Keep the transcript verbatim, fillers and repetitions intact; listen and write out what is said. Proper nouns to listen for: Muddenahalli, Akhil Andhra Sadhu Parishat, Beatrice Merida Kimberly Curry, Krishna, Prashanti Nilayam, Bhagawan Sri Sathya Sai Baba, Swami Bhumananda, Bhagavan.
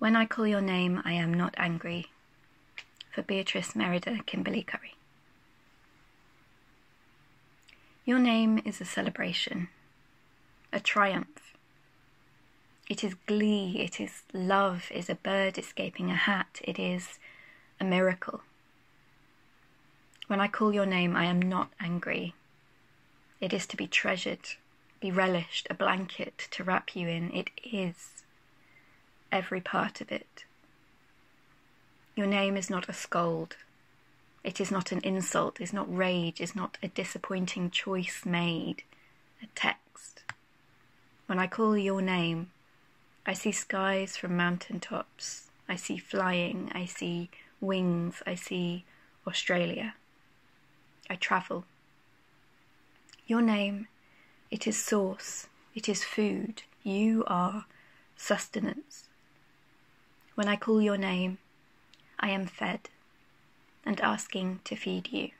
When I Call Your Name, I Am Not Angry, for Beatrice Merida Kimberly Curry. Your name is a celebration, a triumph. It is glee, it is love, it is a bird escaping a hat, it is a miracle. When I call your name, I am not angry. It is to be treasured, be relished, a blanket to wrap you in. It is every part of it. Your name is not a scold. It is not an insult, is not rage, is not a disappointing choice made, a text. When I call your name, I see skies from mountaintops. I see flying, I see wings, I see Australia. I travel. Your name, it is source, it is food. You are sustenance. When I call your name, I am fed and asking to feed you.